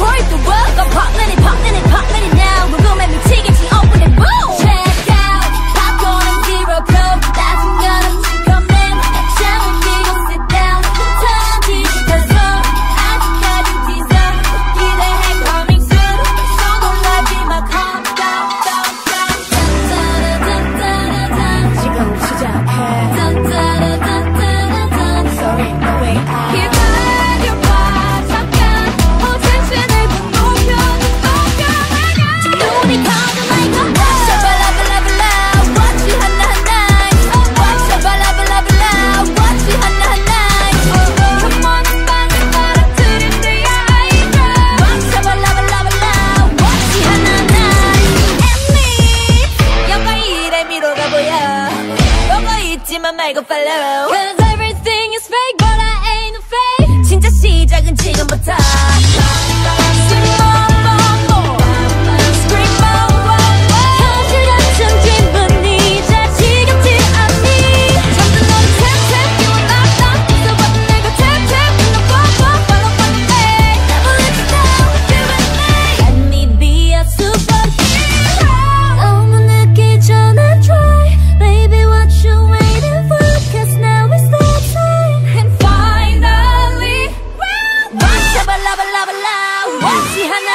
break the world. Go pop many, pop many, pop many now. We're gonna make me take it, open and boom. Check out, popcorn and zero coke. That's got them to come in. Shall we be sit down? Touch these, cause look, I got you deserve. Get the heck coming soon. So don't let me my calm down, down, down. Dun-dun-dun-dun-dun. 지금 시작해. Dun-dun-dun-dun-dun. Sorry, no way out. Cause everything is fake, but I ain't no fake. 진짜 시작은 지금부터. What?